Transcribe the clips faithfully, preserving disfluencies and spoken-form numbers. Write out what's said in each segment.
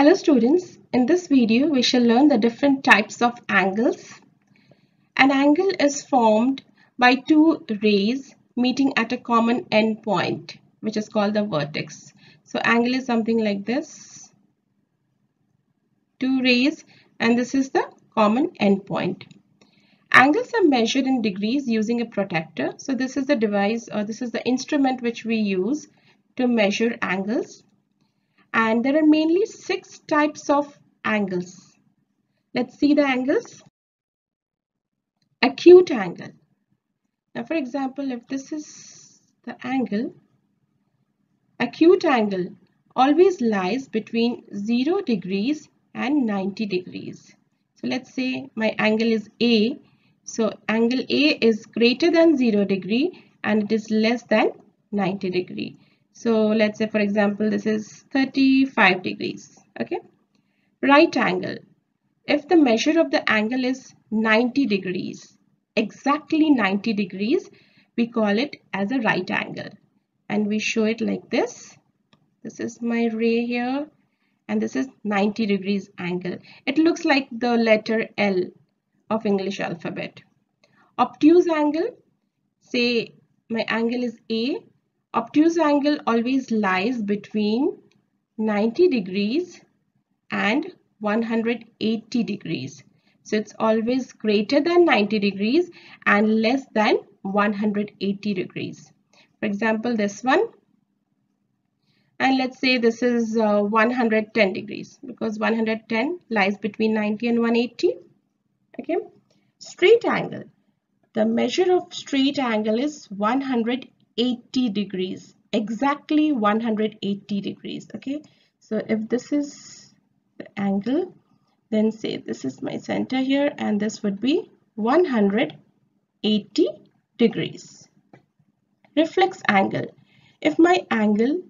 Hello students, in this video we shall learn the different types of angles. An angle is formed by two rays meeting at a common end point, which is called the vertex. So angle is something like this, two rays, and this is the common end point. Angles are measured in degrees using a protractor. So this is the device, or this is the instrument which we use to measure angles. And there are mainly six types of angles. Let's see the angles. Acute angle. Now for example, if this is the angle, acute angle always lies between zero degrees and ninety degrees. So let's say my angle is A. So angle A is greater than zero degree and it is less than ninety degree. So let's say for example, this is thirty-five degrees. Okay. Right angle. If the measure of the angle is ninety degrees, exactly ninety degrees, we call it as a right angle. And we show it like this. This is my ray here. And this is ninety degrees angle. It looks like the letter L of English alphabet. Obtuse angle. Say my angle is A. Obtuse angle always lies between ninety degrees and one hundred eighty degrees. So it's always greater than ninety degrees and less than one hundred eighty degrees. For example, this one. And let's say this is uh, one hundred ten degrees, because one hundred ten lies between ninety and one hundred eighty. Okay. Straight angle. The measure of straight angle is one hundred eighty degrees, exactly one hundred eighty degrees. Okay, so if this is the angle, then say this is my center here, and this would be one hundred eighty degrees. Reflex angle. If my angle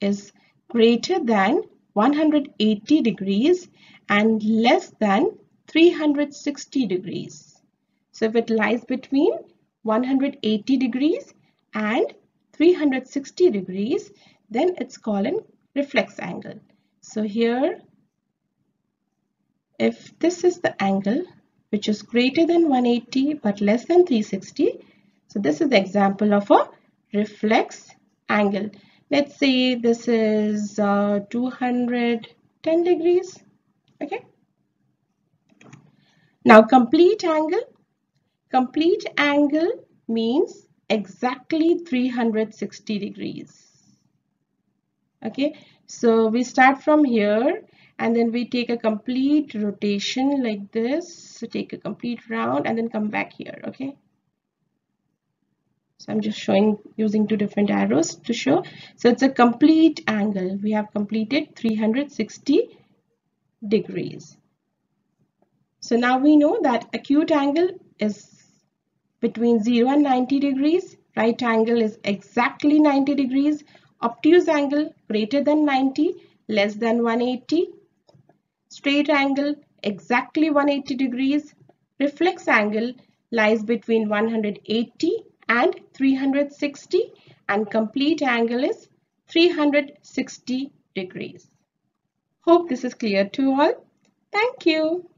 is greater than one hundred eighty degrees and less than three hundred sixty degrees, so if it lies between one hundred eighty degrees and three hundred sixty degrees, then it's called a reflex angle. So here, if this is the angle which is greater than one hundred eighty but less than three hundred sixty, so this is the example of a reflex angle. Let's say this is uh, two hundred ten degrees. Okay. Now complete angle. Complete angle means exactly three hundred sixty degrees. Okay, so we start from here and then we take a complete rotation like this. So take a complete round and then come back here. Okay, so I'm just showing using two different arrows to show. So it's a complete angle. We have completed three hundred sixty degrees. So now we know that acute angle is between zero and ninety degrees, right angle is exactly ninety degrees, obtuse angle greater than ninety, less than one hundred eighty, straight angle exactly one hundred eighty degrees, reflex angle lies between one hundred eighty and three hundred sixty, and complete angle is three hundred sixty degrees. Hope this is clear to all. Thank you.